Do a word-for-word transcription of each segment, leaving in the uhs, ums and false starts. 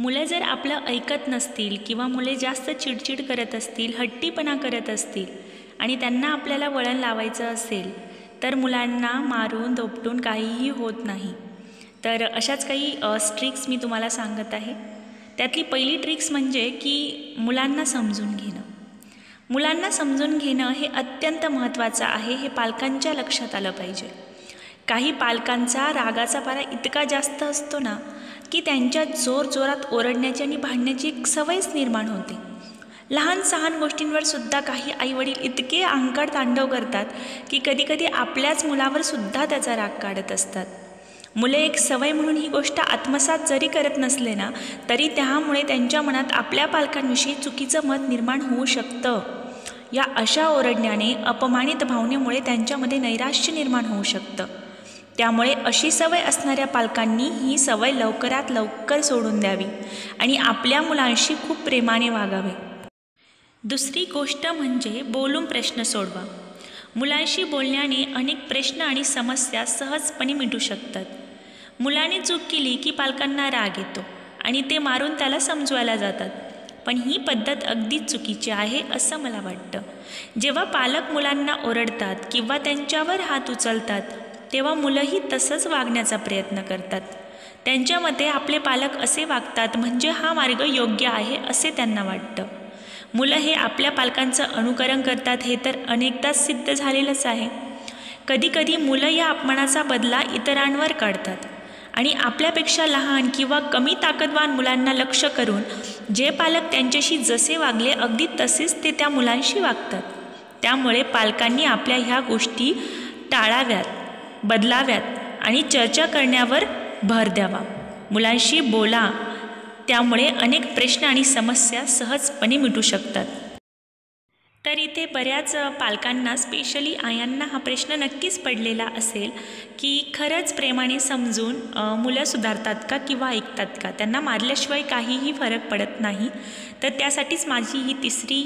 मुले जर आपलं ऐकत नसतील किंवा मुले जास्त चिडचिड करत असतील, हट्टीपणा करत असतील आणि त्यांना आपल्याला वळण लावायचं असेल तर मुलांना मारून धोपटून काहीही होत नाही। तर अशाच काही ट्रिक्स मी तुम्हाला सांगत आहे। त्यातली पहिली ट्रिक्स म्हणजे की मुलांना समजून घेणं। मुलांना समजून घेणं हे अत्यंत महत्त्वाचं आहे, हे पालकांच्या लक्षात आलं पाहिजे। काही पालकांचा रागाचा पारा इतका जास्त असतो ना की त्यांच्या जोरजोरात ओरडण्याची आणि भांडण्याची एक सवयच निर्माण होते। लहान सहान गोष्टींवर सुद्धा काही आईवडील इतके अंकाड तांडव करतात की कधीकधी आपल्याच मुलावर सुद्धा त्याचा राग काढत असतात। मुले एक सवय म्हणून ही गोष्ट आत्मसात जरी करत नसले ना तरी त्यामुळे त्यांच्या मनात आपल्या पालकांविषयी चुकीचं मत निर्माण होऊ शकतं। या अशा ओरडण्याने, अपमानित भावनेमुळे त्यांच्यामध्ये नैराश्य निर्माण होऊ शकतं। त्यामुळे अशी सवय असणाऱ्या पालकांनी ही सवय लवकरात लवकर सोडून द्यावी आणि आपल्या मुलांशी खूप प्रेमाने वागावे। दुसरी गोष्ट म्हणजे बोलून प्रश्न सोडवा। मुलांशी बोलण्याने अनेक प्रश्न आणि समस्या सहजपणे मिटू शकतात। मुलाने चूक केली की पालकांना राग येतो आणि ते मारून त्याला समजवायला जातात, पण ही पद्धत अगदी चुकीची आहे असं मला वाटतं। जेव्हा पालक मुलांना ओरडतात किंवा त्यांच्यावर हात उचलतात तेव्हा मुलंही तसंच वागण्याचा प्रयत्न करतात। त्यांच्या मते आपले पालक असे वागतात म्हणजे हा मार्ग योग्य आहे असे त्यांना वाटतं। मुलं हे आपल्या पालकांचं अनुकरण करतात हे तर अनेकदा सिद्ध झालेलंच आहे। कधीकधी मुलं या अपमानाचा बदला इतरांवर काढतात आणि आपल्यापेक्षा लहान किंवा कमी ताकदवान मुलांना लक्ष करून जे पालक त्यांच्याशी जसे वागले अगदी तसेच ते त्या मुलांशी वागतात। त्यामुळे पालकांनी आपल्या ह्या गोष्टी टाळाव्यात, बदलाव्यात आणि चर्चा करण्यावर भर द्यावा। मुलांशी बोला, त्यामुळे अनेक प्रश्न आणि समस्या सहजपणे मिटू शकतात। तर इथे बऱ्याच पालकांना, स्पेशली आयांना हा प्रश्न नक्कीच पडलेला असेल की खरंच प्रेमाने समजून मुलं सुधारतात का किंवा ऐकतात का, त्यांना मारल्याशिवाय काहीही फरक पडत नाही। तर त्यासाठीच माझी ही तिसरी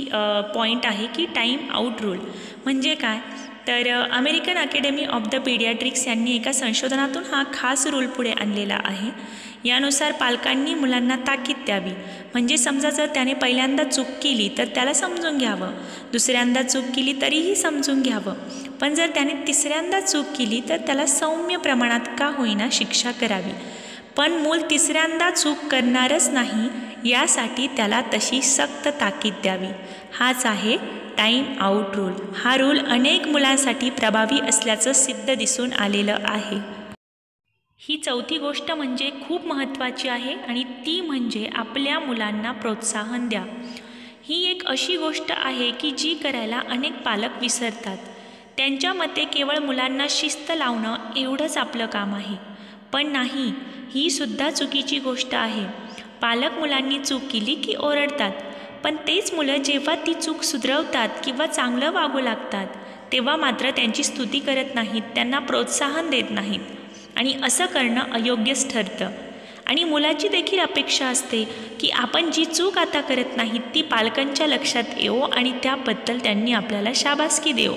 पॉईंट आहे की टाईम आउट रूल म्हणजे काय। तर American academy of the paediatrics यांनी एका संशोधनातून हा खास रूल पुढे आणलेला आहे। यानुसार पालकांनी मुलांना ताकीद द्यावी, म्हणजे समजा जर त्याने पहिल्यांदा चूक केली तर त्याला समजून घ्यावं, दुसऱ्यांदा चूक केली तरीही समजून घ्यावं, पण जर त्याने तिसऱ्यांदा चूक केली तर त्याला सौम्य प्रमाणात का होईना शिक्षा करावी, पण मूल तिसऱ्यांदा चूक करणारच नाही यासाठी त्याला तशी सक्त ताकीद द्यावी। हाच आहे टाईम आउट रूल। हा रूल अनेक मुलांसाठी प्रभावी असल्याचं सिद्ध दिसून आलेलं आहे। ही चौथी गोष्ट म्हणजे खूप महत्त्वाची आहे आणि ती म्हणजे आपल्या मुलांना प्रोत्साहन द्या। ही एक अशी गोष्ट आहे की जी करायला अनेक पालक विसरतात। त्यांच्या मते केवळ मुलांना शिस्त लावणं एवढंच आपलं काम आहे, पण नाही, ही सुद्धा चुकीची गोष्ट आहे। पालक मुलांनी चूक केली की ओरडतात, पण तेच मुलं जेव्हा ती चूक सुधरवतात किंवा चांगलं वागू लागतात तेव्हा मात्र त्यांची स्तुती करत नाहीत, त्यांना प्रोत्साहन देत नाहीत आणि असं करणं अयोग्यच ठरतं। आणि मुलाची देखील अपेक्षा असते की आपण जी चूक आता करत नाहीत ती पालकांच्या लक्षात येवो आणि त्याबद्दल त्यांनी आपल्याला शाबासकी देवो।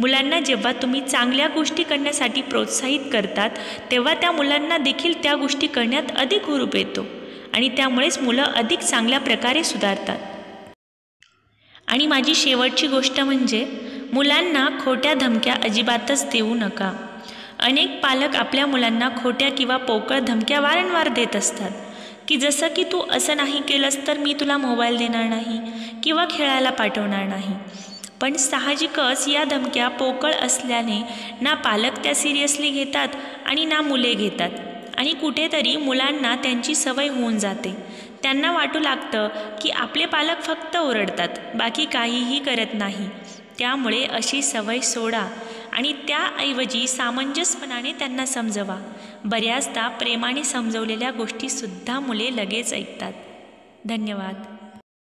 मुलांना जेव्हा तुम्ही चांगल्या गोष्टी करण्यासाठी प्रोत्साहित करतात तेव्हा त्या मुलांना देखील त्या गोष्टी करण्यात अधिक हुरूप येतो आणि त्यामुळेच मुलं अधिक चांगल्या प्रकारे सुधारतात। आणि माझी शेवटची गोष्ट म्हणजे मुलांना खोट्या धमक्या अजिबातच देऊ नका। अनेक पालक आपल्या मुलांना खोट्या किंवा पोकळ धमक्या वारंवार देत असतात की जसं की तू असं नाही केलंस तर मी तुला मोबाईल देणार नाही किंवा खेळायला पाठवणार नाही, पण साहजिकच या धमक्या पोकळ असल्याने ना पालक त्या सिरियसली घेतात आणि ना मुले घेतात आणि कुठेतरी मुलांना त्यांची सवय होऊन जाते। त्यांना वाटू लागतं की आपले पालक फक्त ओरडतात, बाकी काहीही करत नाही। त्यामुळे अशी सवय सोडा आणि त्याऐवजी सामंजस्यपणाने त्यांना समजवा। बऱ्याचदा प्रेमाने समजवलेल्या गोष्टीसुद्धा मुले लगेच ऐकतात। धन्यवाद।